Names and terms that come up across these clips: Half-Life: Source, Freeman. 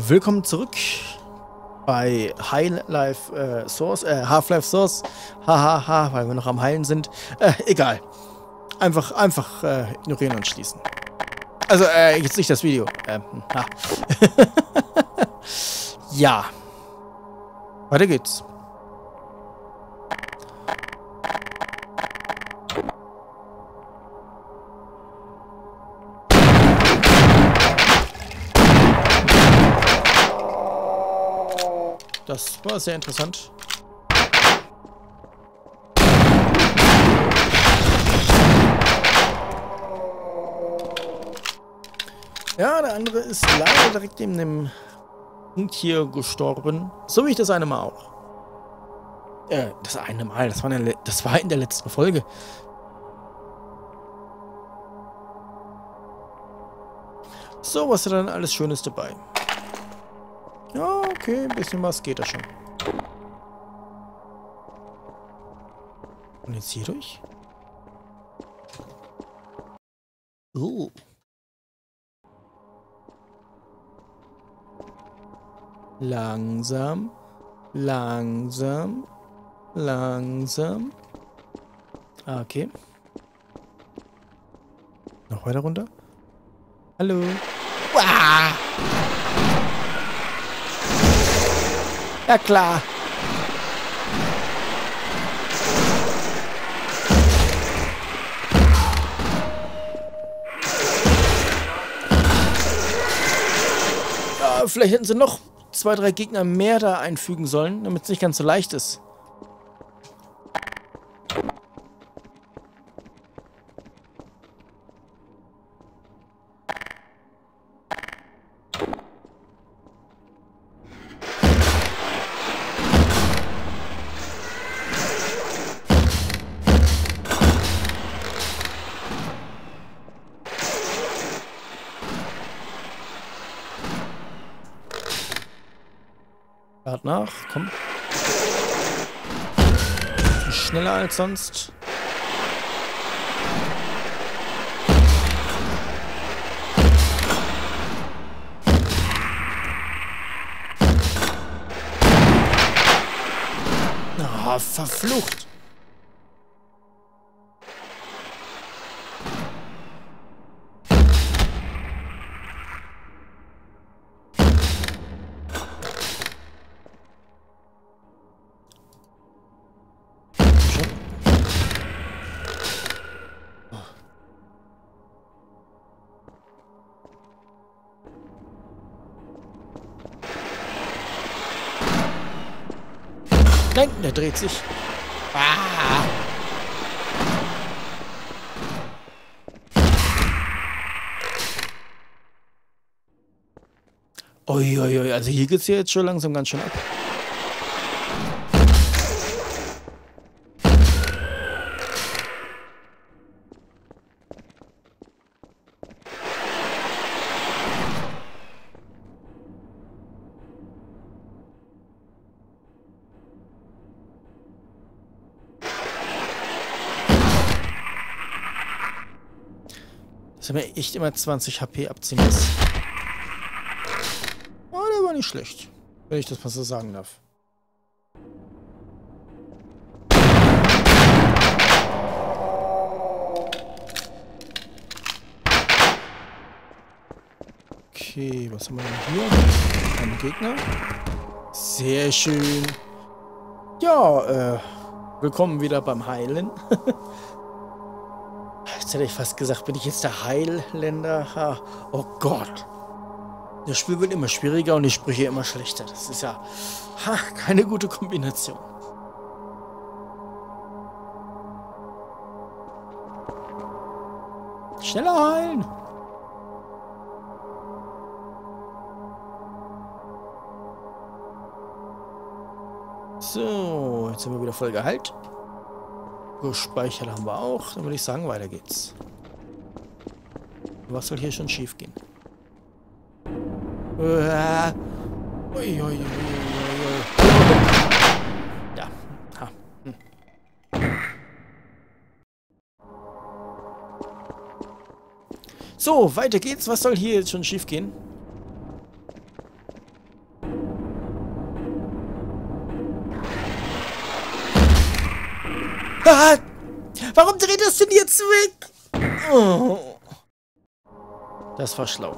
Willkommen zurück bei Half-Life Source. Hahaha, weil wir noch am Heilen sind. Egal. Einfach ignorieren und schließen. Also, jetzt nicht das Video. Ja. Weiter geht's. Das war sehr interessant. Ja, der andere ist leider direkt neben dem Punkt hier gestorben. So wie ich das eine Mal auch. Das eine Mal, das war in der letzten Folge. So, was ist dann alles Schönes dabei? Ja, okay, ein bisschen was geht da schon. Und jetzt hier durch? Oh. Langsam, langsam, langsam. Ah, okay. Noch weiter runter. Hallo. Ah! Ja klar. Ja, vielleicht hätten sie noch 2, 3 Gegner mehr da einfügen sollen, damit es nicht ganz so leicht ist. Nach, komm. Schneller als sonst. Ah, verflucht. Nein, der dreht sich. Ah. Uiuiui, also hier geht's ja jetzt schon langsam ganz schön ab. Dass er mir echt immer 20 HP abziehen muss. Oh, der war nicht schlecht. Wenn ich das mal so sagen darf. Okay, was haben wir denn hier? Ein Gegner. Sehr schön. Ja, willkommen wieder beim Heilen. Jetzt hätte ich fast gesagt, bin ich jetzt der Heiländer? Ha. Oh Gott. Das Spiel wird immer schwieriger und die Sprüche immer schlechter. Das ist ja keine gute Kombination. Schneller heilen! So, jetzt sind wir wieder voll geheilt. Gespeichert haben wir auch. Dann würde ich sagen, weiter geht's. Was soll hier schon schief gehen? Uiuiui. Ja. Ha. Hm. So, weiter geht's. Was soll hier jetzt schon schief gehen? Ah, warum dreht das denn jetzt weg? Oh. Das war schlau.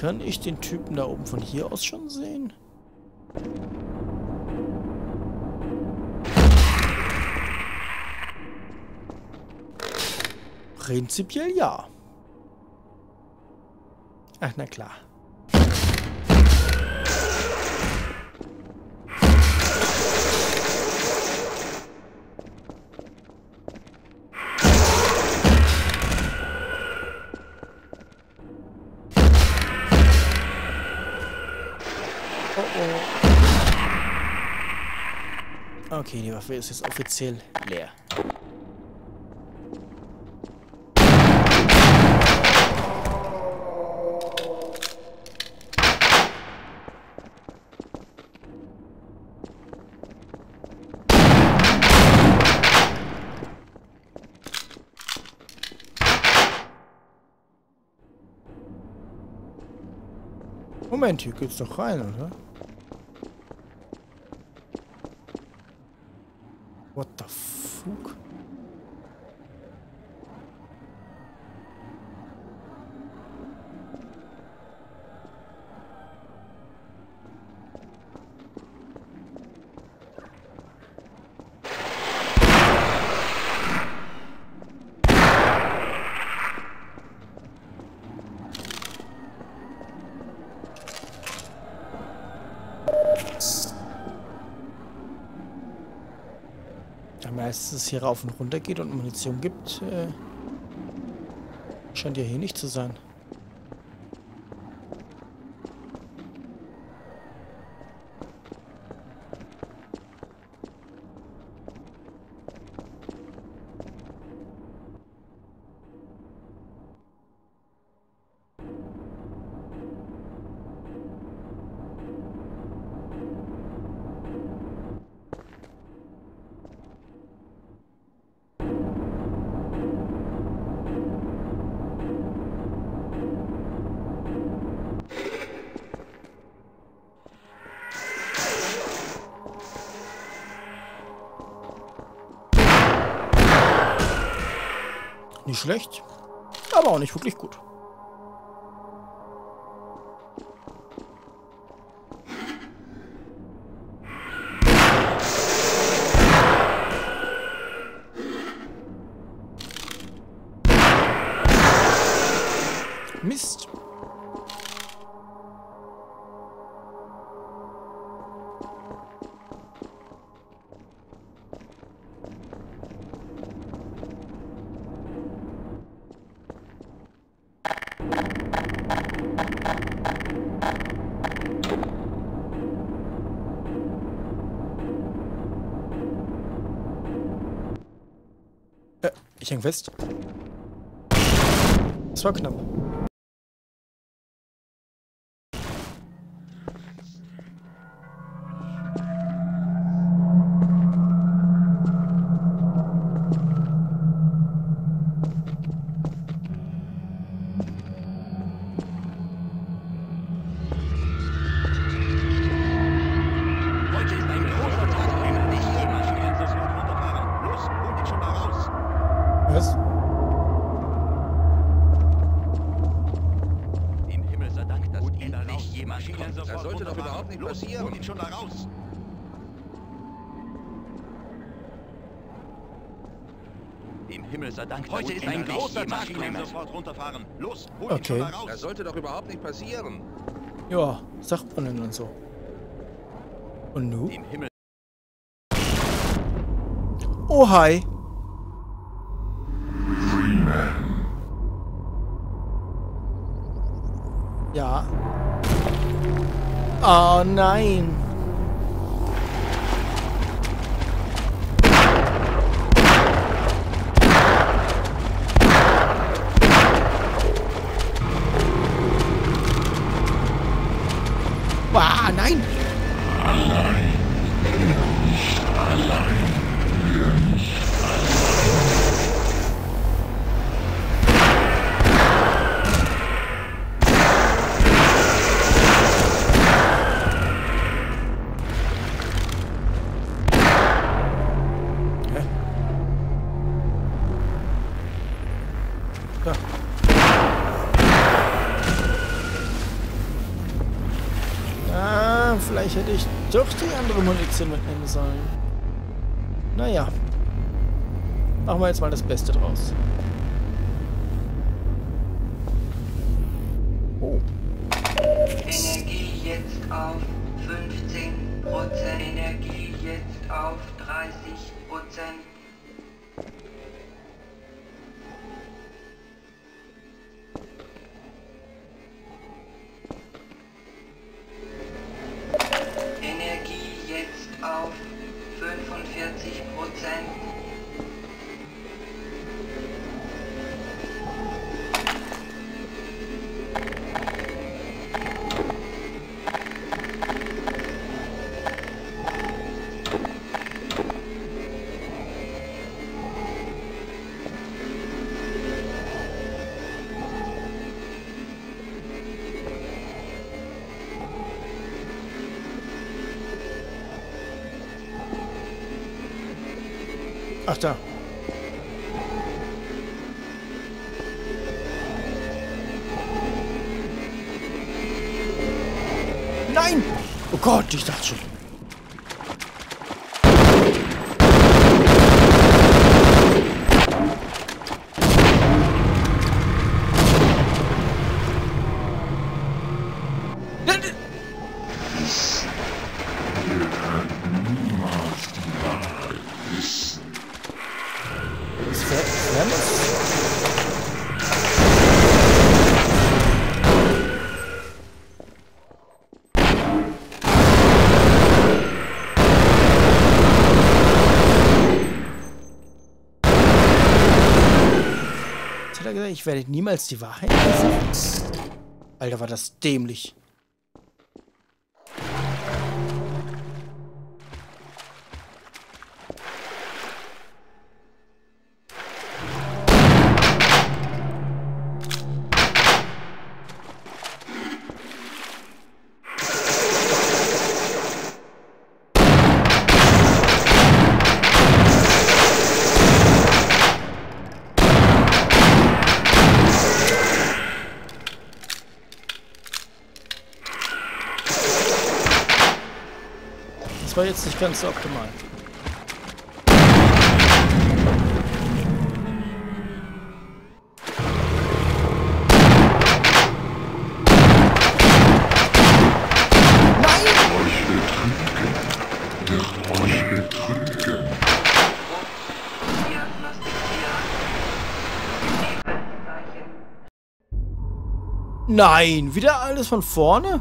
Kann ich den Typen da oben von hier aus schon sehen? Prinzipiell ja. Ach, na klar. Okay, die Waffe ist jetzt offiziell leer. Moment, hier geht's doch rein, oder? What the fuck? Dass es hier rauf und runter geht und Munition gibt, scheint ja hier nicht zu sein. Nicht schlecht, aber auch nicht wirklich gut. Mist. Ich häng fest. Das war knapp. Heute ist ein großer Tag, sofort runterfahren. Los, hol ihn schon mal raus. Das sollte doch überhaupt nicht passieren. Ja, Sachbrunnen und so. Und nu? Oh, hi. Freeman. Ja. Oh nein. Ah, nein! Allein. Wir nicht allein. Wir nicht allein. Vielleicht hätte ich doch die andere Munition mitnehmen sollen. Naja. Machen wir jetzt mal das Beste draus. Oh. Energie jetzt auf 15%. Energie jetzt auf 30%. Ach da. Nein! Oh Gott, ich dachte schon. Ich werde niemals die Wahrheit sagen. Alter, war das dämlich. War jetzt nicht ganz so optimal. Nein, wieder alles von vorne?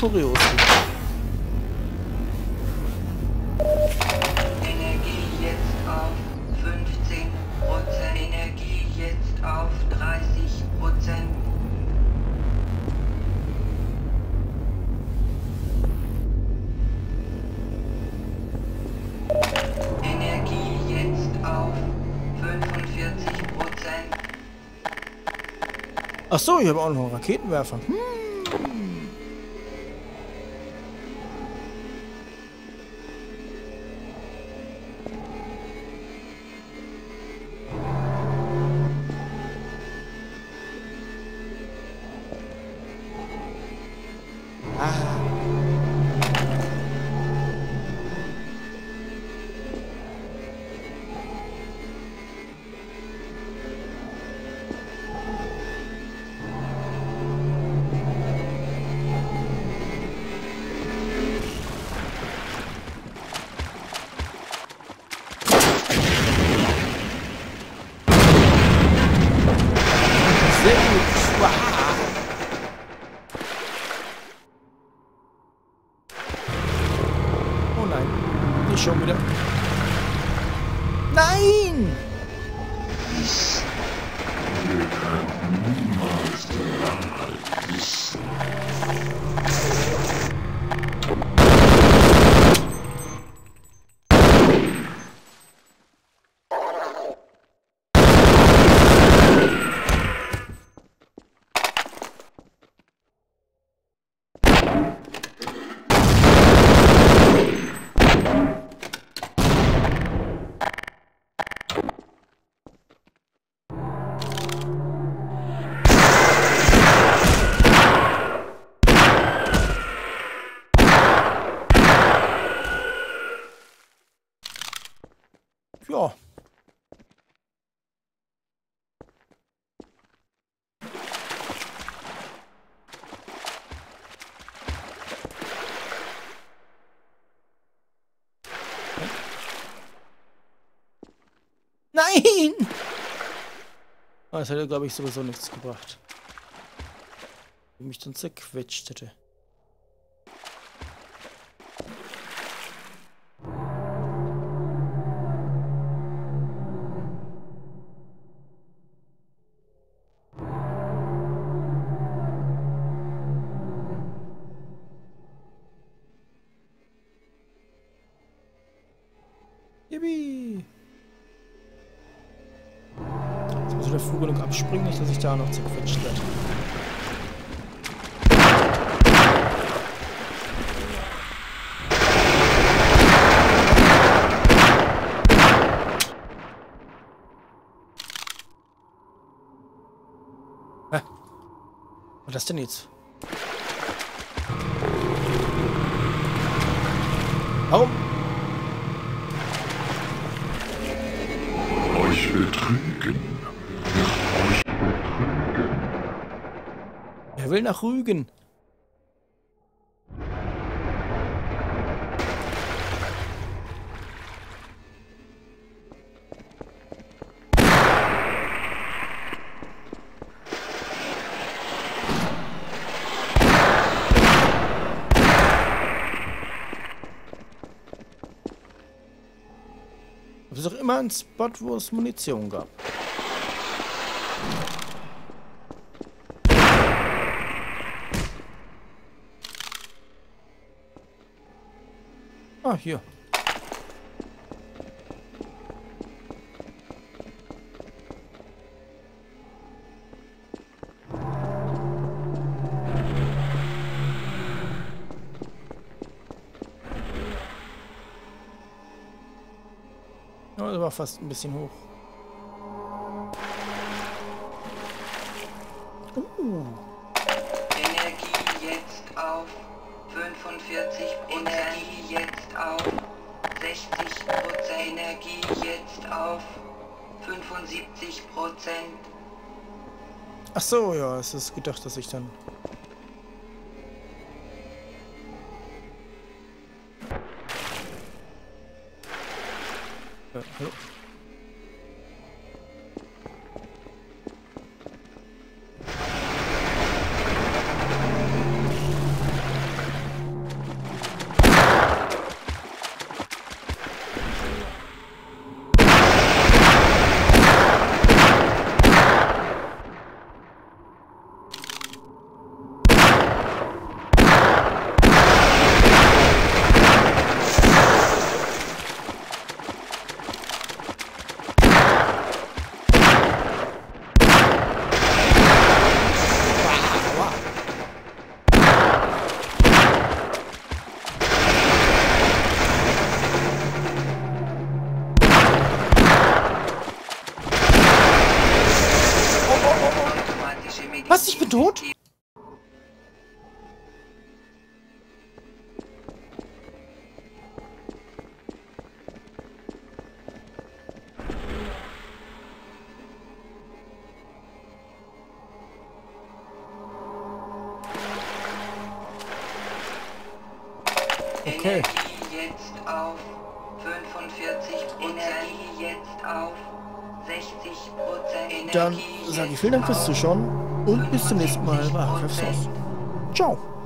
Kurios. Energie jetzt auf 15%. Energie jetzt auf 30%. Energie jetzt auf 45%. Ach so, ich habe auch noch einen Raketenwerfer. Ja. Nein! Das hätte, glaube ich, sowieso nichts gebracht. Wenn mich dann zerquetscht hätte. Spring nicht, dass ich da noch zerquetscht werde. Hä? Was ist das denn jetzt? Warum? Euch betrügen. Er will nach Rügen. Es ist auch immer ein Spot, wo es Munition gab. Ah, hier. Ja, das war fast ein bisschen hoch. Energie jetzt auf 45%. Energie jetzt auf 60%. Energie jetzt auf 75%. Ach so, ja, es ist gedacht, dass ich dann. Hallo? Was? Ich bin tot? Okay. Energie jetzt auf 45%. Energie jetzt auf 60%. Dann sage ich vielen Dank fürs Zuschauen. Und bis zum nächsten Mal bei Half-Life: Source. Ciao!